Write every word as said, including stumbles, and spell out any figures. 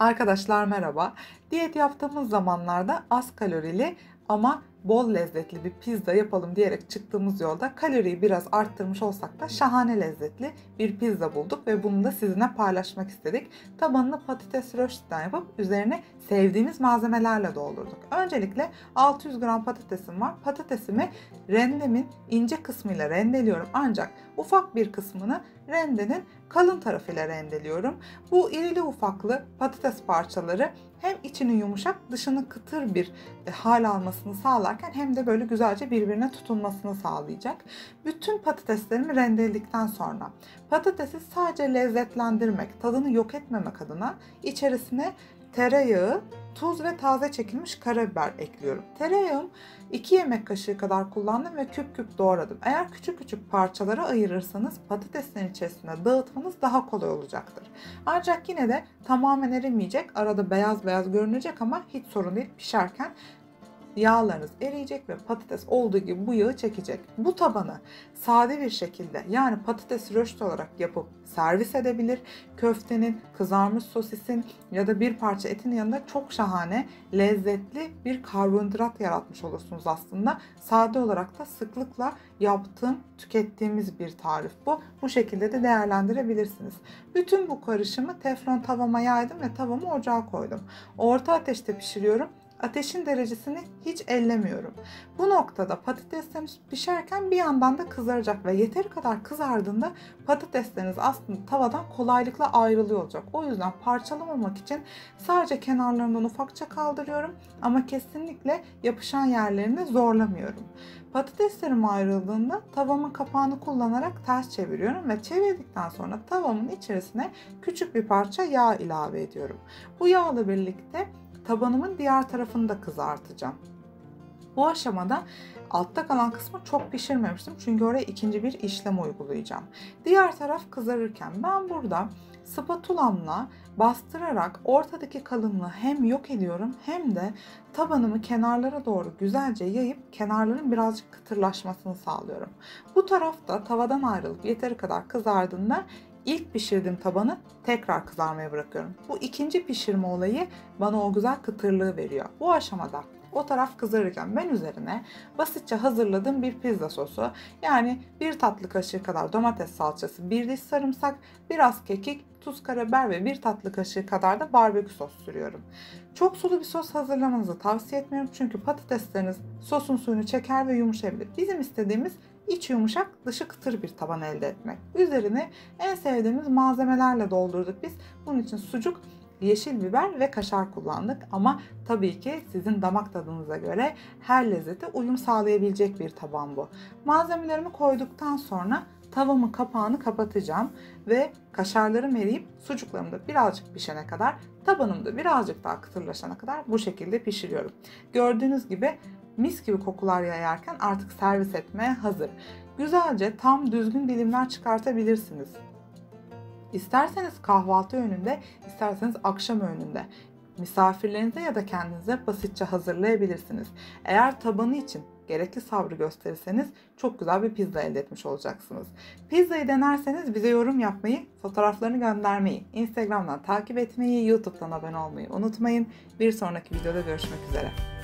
Arkadaşlar merhaba. Diyet yaptığımız zamanlarda az kalorili ama bol lezzetli bir pizza yapalım diyerek çıktığımız yolda kaloriyi biraz arttırmış olsak da şahane lezzetli bir pizza bulduk ve bunu da sizinle paylaşmak istedik. Tabanını patates röştiden yapıp üzerine sevdiğimiz malzemelerle doldurduk. Öncelikle altı yüz gram patatesim var. Patatesimi rendemin ince kısmıyla rendeliyorum ancak ufak bir kısmını rendenin kalın tarafıyla rendeliyorum. Bu irili ufaklı patates parçaları hem içinin yumuşak, dışını kıtır bir hal almasını sağlarken hem de böyle güzelce birbirine tutunmasını sağlayacak. Bütün patateslerimi rendeledikten sonra patatesi sadece lezzetlendirmek, tadını yok etmemek adına içerisine tereyağı, tuz ve taze çekilmiş karabiber ekliyorum. Tereyağım iki yemek kaşığı kadar kullandım ve küp küp doğradım. Eğer küçük küçük parçalara ayırırsanız patateslerin içerisine dağıtmanız daha kolay olacaktır. Ancak yine de tamamen erimeyecek, arada beyaz beyaz görünecek ama hiç sorun değil, pişerken yağlarınız eriyecek ve patates olduğu gibi bu yağı çekecek. Bu tabanı sade bir şekilde, yani patates röşte olarak yapıp servis edebilir. Köftenin, kızarmış sosisin ya da bir parça etin yanında çok şahane, lezzetli bir karbonhidrat yaratmış olursunuz aslında. Sade olarak da sıklıkla yaptığım, tükettiğimiz bir tarif bu. Bu şekilde de değerlendirebilirsiniz. Bütün bu karışımı teflon tavama yaydım ve tavamı ocağa koydum. Orta ateşte pişiriyorum. Ateşin derecesini hiç ellemiyorum. Bu noktada patateslerimiz pişerken bir yandan da kızaracak ve yeteri kadar kızardığında patatesleriniz aslında tavadan kolaylıkla ayrılıyor olacak. O yüzden parçalamamak için sadece kenarlarından ufakça kaldırıyorum ama kesinlikle yapışan yerlerini zorlamıyorum. Patateslerim ayrıldığında tavamın kapağını kullanarak ters çeviriyorum ve çevirdikten sonra tavamın içerisine küçük bir parça yağ ilave ediyorum. Bu yağla birlikte tabanımın diğer tarafını da kızartacağım. Bu aşamada altta kalan kısmı çok pişirmemiştim çünkü oraya ikinci bir işlem uygulayacağım. Diğer taraf kızarırken ben burada spatulamla bastırarak ortadaki kalınlığı hem yok ediyorum hem de tabanımı kenarlara doğru güzelce yayıp kenarların birazcık kıtırlaşmasını sağlıyorum. Bu tarafta tavadan ayrılıp yeteri kadar kızardığında İlk pişirdiğim tabanı tekrar kızarmaya bırakıyorum. Bu ikinci pişirme olayı bana o güzel kıtırlığı veriyor. Bu aşamada o taraf kızarırken ben üzerine basitçe hazırladığım bir pizza sosu, yani bir tatlı kaşığı kadar domates salçası, bir diş sarımsak, biraz kekik, tuz, karabiber ve bir tatlı kaşığı kadar da barbekü sos sürüyorum. Çok sulu bir sos hazırlamanızı tavsiye etmiyorum çünkü patatesleriniz sosun suyunu çeker ve yumuşayabilir. Bizim istediğimiz İç yumuşak, dışı kıtır bir taban elde etmek. Üzerine en sevdiğimiz malzemelerle doldurduk biz. Bunun için sucuk, yeşil biber ve kaşar kullandık. Ama tabii ki sizin damak tadınıza göre her lezzete uyum sağlayabilecek bir taban bu. Malzemelerimi koyduktan sonra tavamın kapağını kapatacağım ve kaşarlarım eriyip sucuklarım da birazcık pişene kadar, tabanım da birazcık daha kıtırlaşana kadar bu şekilde pişiriyorum. Gördüğünüz gibi mis gibi kokular yayarken artık servis etmeye hazır. Güzelce tam düzgün dilimler çıkartabilirsiniz. İsterseniz kahvaltı öğününde, isterseniz akşam öğününde, misafirlerinize ya da kendinize basitçe hazırlayabilirsiniz. Eğer tabanı için gerekli sabrı gösterirseniz çok güzel bir pizza elde etmiş olacaksınız. Pizzayı denerseniz bize yorum yapmayı, fotoğraflarını göndermeyi, Instagram'dan takip etmeyi, YouTube'dan abone olmayı unutmayın. Bir sonraki videoda görüşmek üzere.